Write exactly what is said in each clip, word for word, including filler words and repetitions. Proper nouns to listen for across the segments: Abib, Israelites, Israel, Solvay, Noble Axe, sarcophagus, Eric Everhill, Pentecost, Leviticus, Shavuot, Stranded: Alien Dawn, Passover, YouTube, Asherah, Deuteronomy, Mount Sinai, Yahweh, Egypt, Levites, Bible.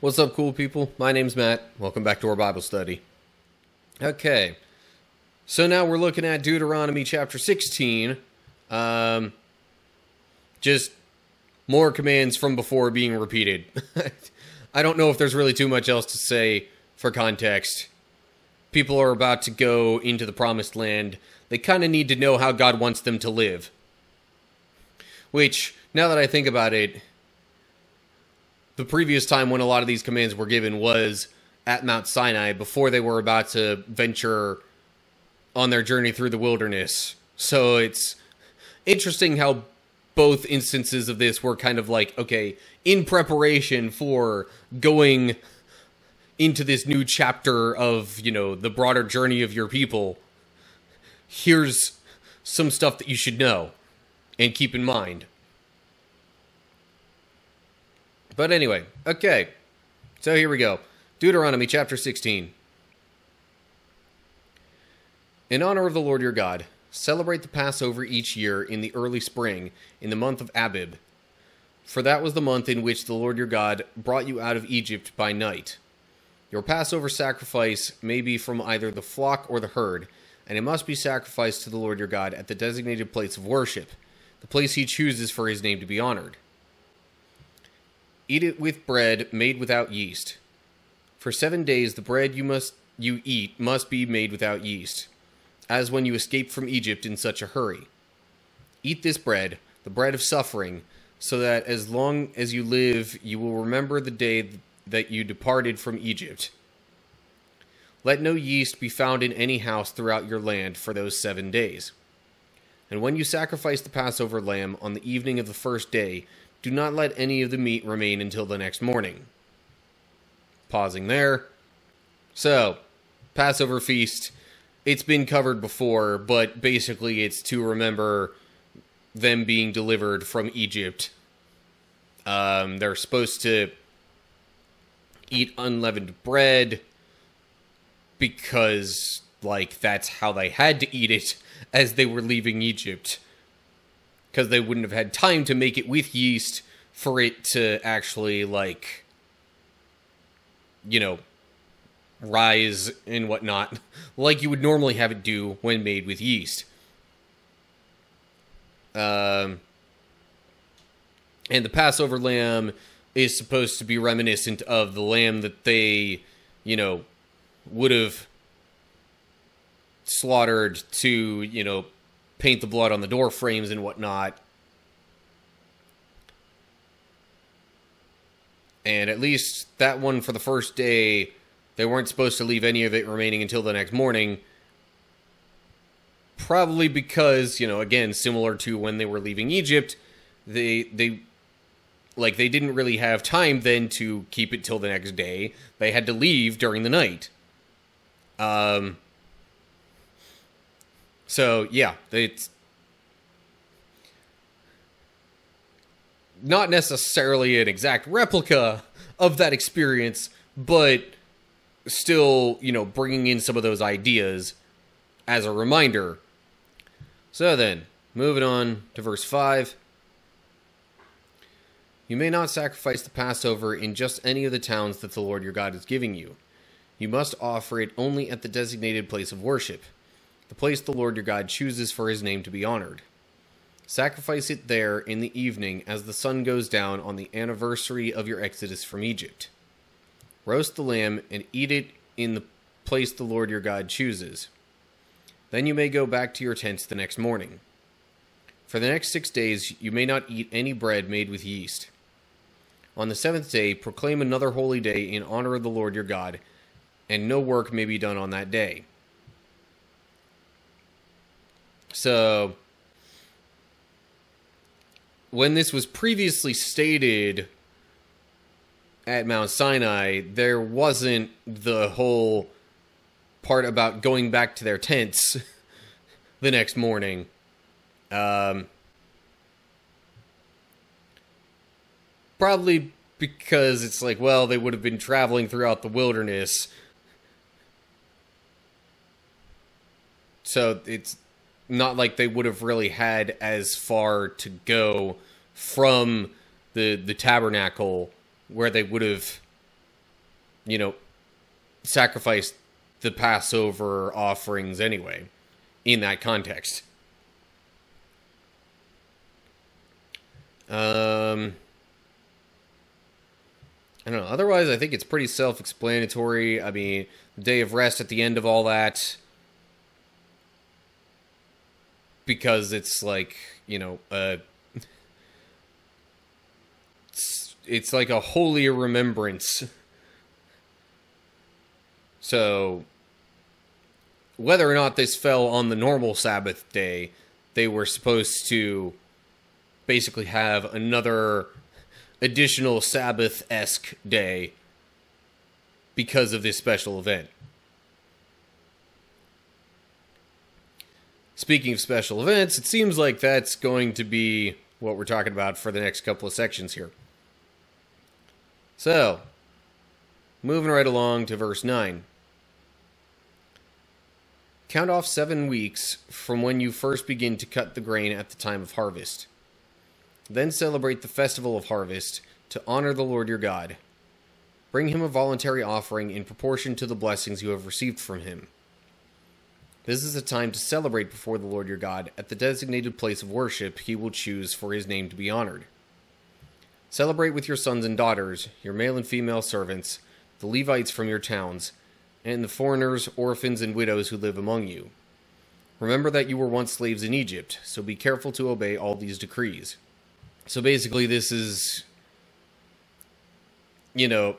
What's up, cool people? My name's Matt. Welcome back to our Bible study. Okay, so now we're looking at Deuteronomy chapter sixteen. Um, just more commands from before being repeated. I don't know if there's really too much else to say for context. People are about to go into the promised land. They kind of need to know how God wants them to live. Which, now that I think about it, the previous time when a lot of these commands were given was at Mount Sinai before they were about to venture on their journey through the wilderness. So it's interesting how both instances of this were kind of like, okay, in preparation for going into this new chapter of, you know, the broader journey of your people, here's some stuff that you should know and keep in mind. But anyway, okay, so here we go. Deuteronomy chapter sixteen. In honor of the Lord your God, celebrate the Passover each year in the early spring, in the month of Abib. For that was the month in which the Lord your God brought you out of Egypt by night. Your Passover sacrifice may be from either the flock or the herd, and it must be sacrificed to the Lord your God at the designated place of worship, the place he chooses for his name to be honored. Eat it with bread made without yeast. For seven days the bread you must you eat must be made without yeast, as when you escaped from Egypt in such a hurry. Eat this bread, the bread of suffering, so that as long as you live you will remember the day that you departed from Egypt. Let no yeast be found in any house throughout your land for those seven days. And when you sacrifice the Passover lamb on the evening of the first day, do not let any of the meat remain until the next morning. Pausing there. So, Passover feast. It's been covered before, but basically it's to remember them being delivered from Egypt. Um, they're supposed to eat unleavened bread because, like, that's how they had to eat it as they were leaving Egypt. Because they wouldn't have had time to make it with yeast for it to actually, like, you know, rise and whatnot, like you would normally have it do when made with yeast. Um, and the Passover lamb is supposed to be reminiscent of the lamb that they, you know, would have slaughtered to, you know, paint the blood on the door frames and whatnot. And at least that one for the first day, they weren't supposed to leave any of it remaining until the next morning. Probably because, you know, again, similar to when they were leaving Egypt, they, they, like, they didn't really have time then to keep it till the next day. They had to leave during the night. Um... So, yeah, it's not necessarily an exact replica of that experience, but still, you know, bringing in some of those ideas as a reminder. So then, moving on to verse five. You may not sacrifice the Passover in just any of the towns that the Lord your God is giving you. You must offer it only at the designated place of worship, the place the Lord your God chooses for his name to be honored. Sacrifice it there in the evening as the sun goes down on the anniversary of your exodus from Egypt. Roast the lamb and eat it in the place the Lord your God chooses. Then you may go back to your tents the next morning. For the next six days you may not eat any bread made with yeast. On the seventh day proclaim another holy day in honor of the Lord your God, and no work may be done on that day. So, when this was previously stated at Mount Sinai, there wasn't the whole part about going back to their tents the next morning. Um, probably because it's like, well, they would have been traveling throughout the wilderness. So, it's not like they would have really had as far to go from the the tabernacle where they would have you know, sacrificed the Passover offerings anyway, in that context. Um, I don't know. Otherwise, I think it's pretty self-explanatory. I mean, the day of rest at the end of all that, because it's like, you know, uh, it's, it's like a holier remembrance. So, whether or not this fell on the normal Sabbath day, they were supposed to basically have another additional Sabbath-esque day because of this special event. Speaking of special events, it seems like that's going to be what we're talking about for the next couple of sections here. So, moving right along to verse nine. Count off seven weeks from when you first begin to cut the grain at the time of harvest. Then celebrate the festival of harvest to honor the Lord your God. Bring him a voluntary offering in proportion to the blessings you have received from him. This is a time to celebrate before the Lord your God at the designated place of worship he will choose for his name to be honored. Celebrate with your sons and daughters, your male and female servants, the Levites from your towns, and the foreigners, orphans, and widows who live among you. Remember that you were once slaves in Egypt, so be careful to obey all these decrees. So basically this is, you know,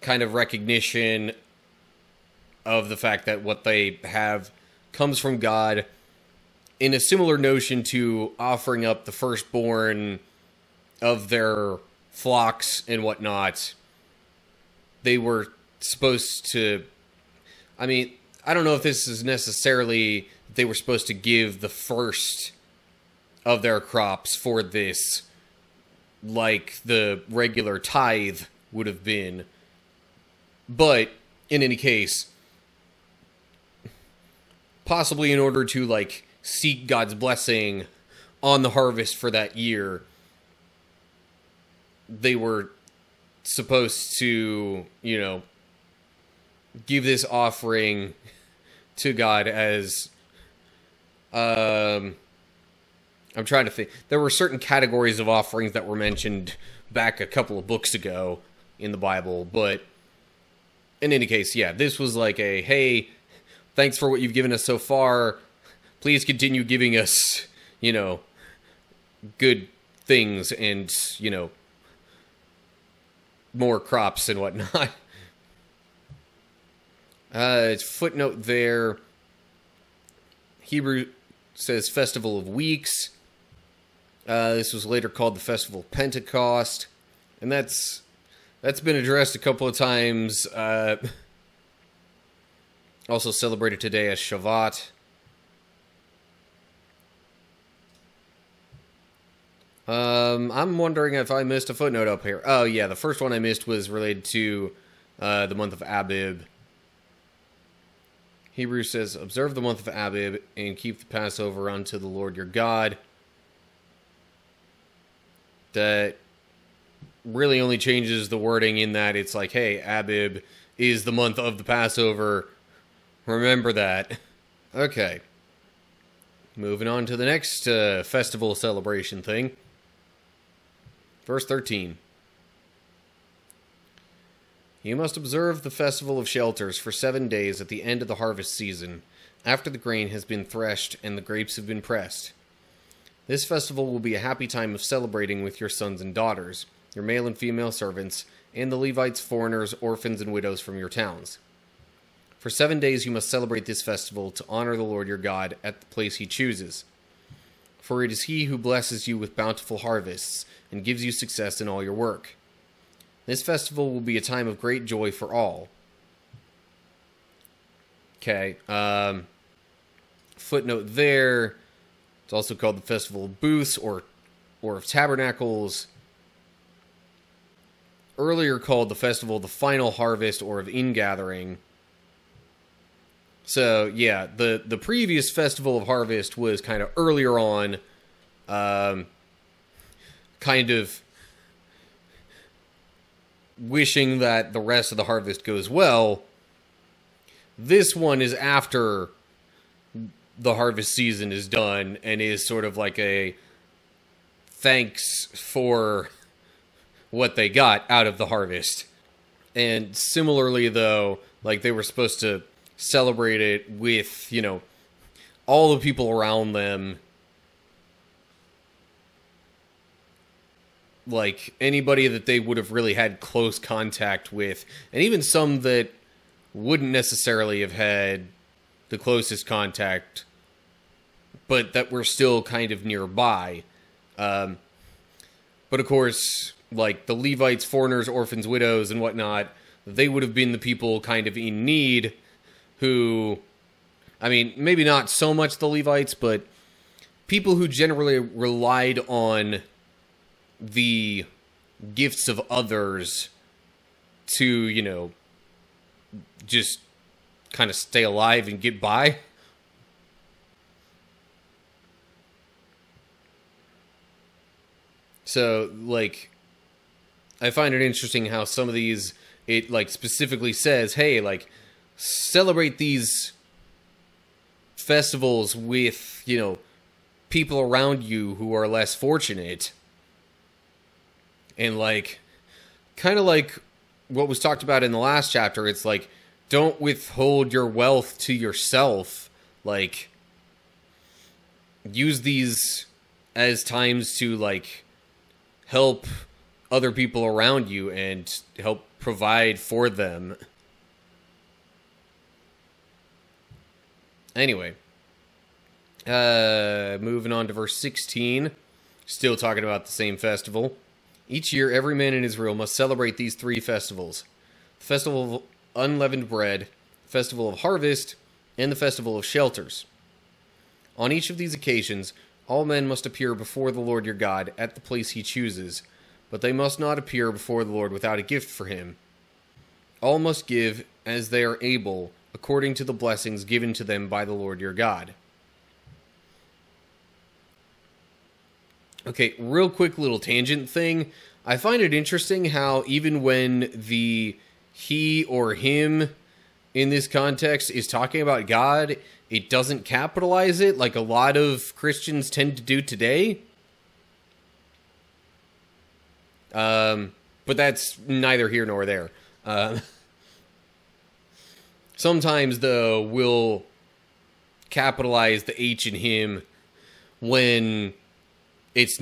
kind of recognition of the fact that what they have comes from God, in a similar notion to offering up the firstborn of their flocks and whatnot. They were supposed to, I mean, I don't know if this is necessarily, they were supposed to give the first of their crops for this, like the regular tithe would have been. But in any case, possibly in order to like seek God's blessing on the harvest for that year, they were supposed to, you know, give this offering to God as, um, I'm trying to think. There were certain categories of offerings that were mentioned back a couple of books ago in the Bible, but in any case, yeah, this was like a, hey, thanks for what you've given us so far. Please continue giving us, you know, good things and, you know, more crops and whatnot. Uh, footnote there. Hebrew says Festival of Weeks. Uh, this was later called the Festival of Pentecost, and that's that's been addressed a couple of times. Uh, also celebrated today as Shavuot. Um, I'm wondering if I missed a footnote up here. Oh yeah, the first one I missed was related to uh, the month of Abib. Hebrew says, observe the month of Abib and keep the Passover unto the Lord your God. That really only changes the wording in that it's like, hey, Abib is the month of the Passover. Remember that. Okay. Moving on to the next uh, festival celebration thing. Verse thirteen. You must observe the festival of shelters for seven days at the end of the harvest season, after the grain has been threshed and the grapes have been pressed. This festival will be a happy time of celebrating with your sons and daughters, your male and female servants, and the Levites, foreigners, orphans, and widows from your towns. For seven days you must celebrate this festival to honor the Lord your God at the place he chooses. For it is he who blesses you with bountiful harvests and gives you success in all your work. This festival will be a time of great joy for all. Okay. Um, footnote there. It's also called the Festival of Booths or, or of Tabernacles. Earlier called the Festival of the Final Harvest or of Ingathering. So, yeah, the, the previous Festival of Harvest was kind of earlier on, um, kind of wishing that the rest of the harvest goes well. This one is after the harvest season is done and is sort of like a thanks for what they got out of the harvest. And similarly, though, like they were supposed to celebrate it with, you know, all the people around them. Like anybody that they would have really had close contact with, and even some that wouldn't necessarily have had the closest contact, but that were still kind of nearby. Um, but of course, like the Levites, foreigners, orphans, widows, and whatnot, they would have been the people kind of in need who, I mean, maybe not so much the Levites, but people who generally relied on the gifts of others to, you know, just kind of stay alive and get by. So, like, I find it interesting how some of these, it, like, specifically says, hey, like, celebrate these festivals with, you know, people around you who are less fortunate. And, like, kind of like what was talked about in the last chapter, it's like, don't withhold your wealth to yourself. Like, use these as times to, like, help other people around you and help provide for them. Anyway, uh, moving on to verse sixteen, still talking about the same festival. Each year, every man in Israel must celebrate these three festivals. The festival of unleavened bread, the festival of harvest, and the festival of shelters. On each of these occasions, all men must appear before the Lord your God at the place he chooses, but they must not appear before the Lord without a gift for him. All must give as they are able, according to the blessings given to them by the Lord your God. Okay, real quick little tangent thing. I find it interesting how even when the he or him in this context is talking about God, it doesn't capitalize it like a lot of Christians tend to do today. Um, but that's neither here nor there. Uh, sometimes, though, we'll capitalize the H in him when... It's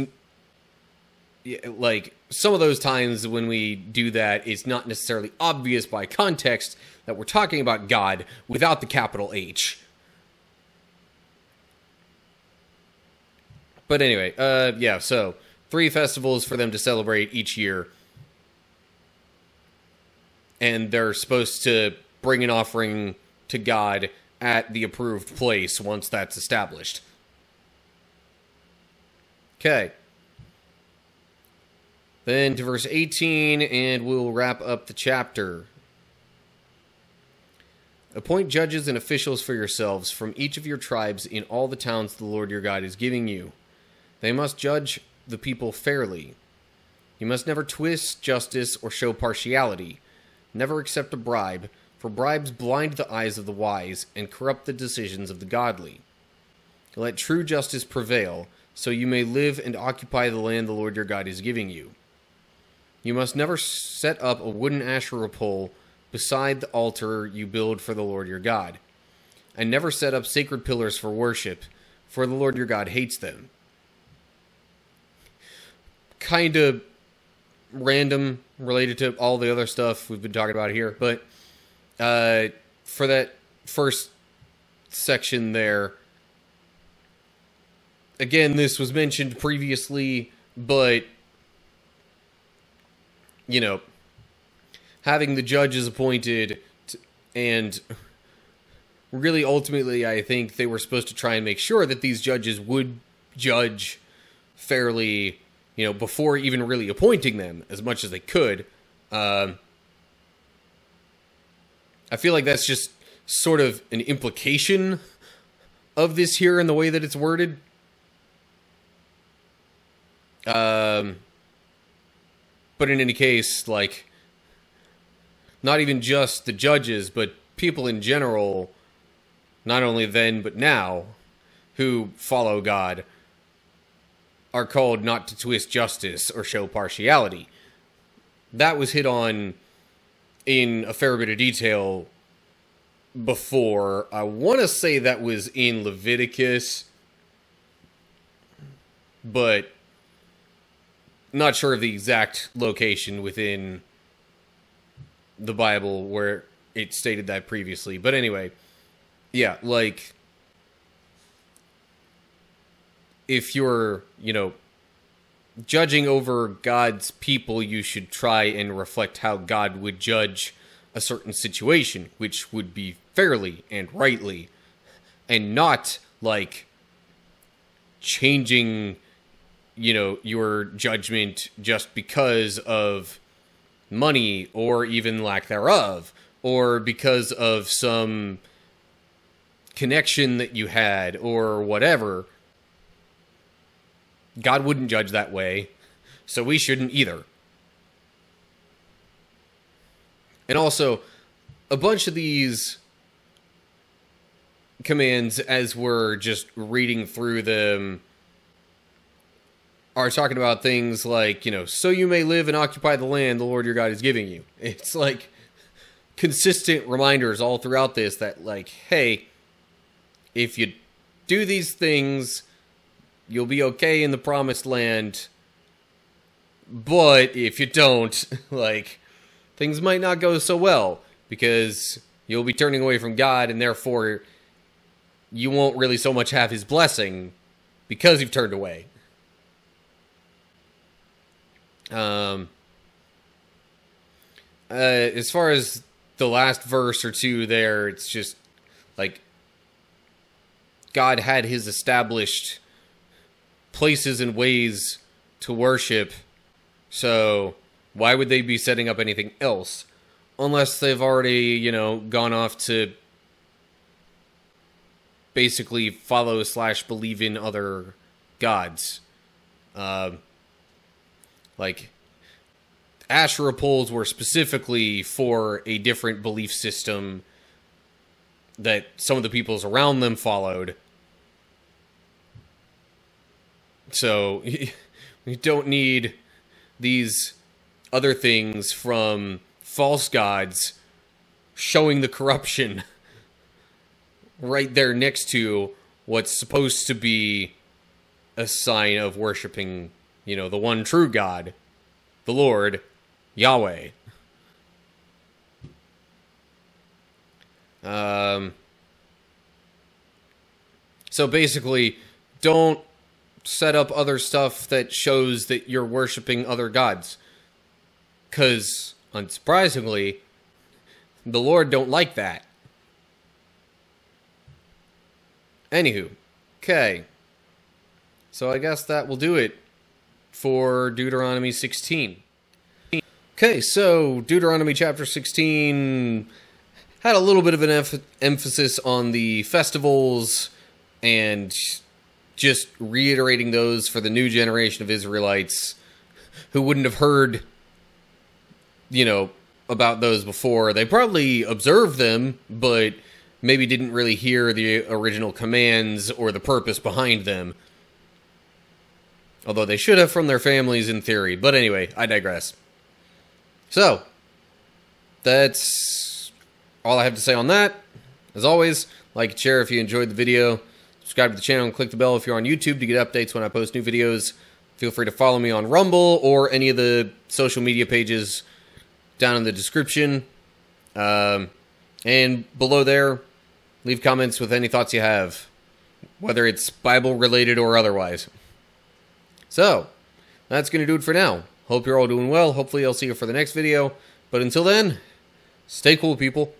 like some of those times when we do that, it's not necessarily obvious by context that we're talking about God without the capital H. But anyway, uh, yeah, so three festivals for them to celebrate each year. And they're supposed to bring an offering to God at the approved place once that's established. Okay, then to verse eighteen, and we'll wrap up the chapter. Appoint judges and officials for yourselves from each of your tribes in all the towns the Lord your God is giving you. They must judge the people fairly. You must never twist justice or show partiality. Never accept a bribe, for bribes blind the eyes of the wise and corrupt the decisions of the godly. Let true justice prevail, so you may live and occupy the land the Lord your God is giving you. You must never set up a wooden Asherah pole beside the altar you build for the Lord your God. And never set up sacred pillars for worship, for the Lord your God hates them. Kind of random, related to all the other stuff we've been talking about here, but uh, for that first section there, again, this was mentioned previously, but, you know, having the judges appointed to, and really ultimately I think they were supposed to try and make sure that these judges would judge fairly, you know, before even really appointing them as much as they could. Um, I feel like that's just sort of an implication of this here in the way that it's worded. Um, but in any case, like, not even just the judges, but people in general, not only then but now, who follow God, are called not to twist justice or show partiality. That was hit on in a fair bit of detail before. I want to say that was in Leviticus, but not sure of the exact location within the Bible where it stated that previously. But anyway, yeah, like, if you're, you know, judging over God's people, you should try and reflect how God would judge a certain situation, which would be fairly and rightly, and not, like, changing, you know, your judgment just because of money, or even lack thereof, or because of some connection that you had, or whatever. God wouldn't judge that way, so we shouldn't either. And also, a bunch of these commands, as we're just reading through them, are talking about things like, you know, so you may live and occupy the land the Lord your God is giving you. It's like consistent reminders all throughout this that, like, hey, if you do these things, you'll be okay in the promised land, but if you don't, like, things might not go so well, because you'll be turning away from God, and therefore you won't really so much have his blessing because you've turned away. Um, uh, as far as the last verse or two there, it's just, like, God had his established places and ways to worship, so why would they be setting up anything else? Unless they've already, you know, gone off to basically follow slash believe in other gods. Uh, like, Asherah poles were specifically for a different belief system that some of the peoples around them followed. So, we don't need these other things from false gods showing the corruption right there next to what's supposed to be a sign of worshiping, you know, the one true God, the Lord, Yahweh. Um, so basically, don't set up other stuff that shows that you're worshiping other gods, because, unsurprisingly, the Lord don't like that. Anywho, okay. So I guess that will do it for Deuteronomy sixteen. Okay, so Deuteronomy chapter sixteen had a little bit of an emph- emphasis on the festivals and just reiterating those for the new generation of Israelites who wouldn't have heard, you know, about those before. They probably observed them, but maybe didn't really hear the original commands or the purpose behind them. Although they should have from their families in theory. But anyway, I digress. So, that's all I have to say on that. As always, like and share if you enjoyed the video. Subscribe to the channel and click the bell if you're on YouTube to get updates when I post new videos. Feel free to follow me on Rumble or any of the social media pages down in the description. Um, and below there, leave comments with any thoughts you have, whether it's Bible-related or otherwise. So, that's going to do it for now. Hope you're all doing well. Hopefully I'll see you for the next video. But until then, stay cool, people.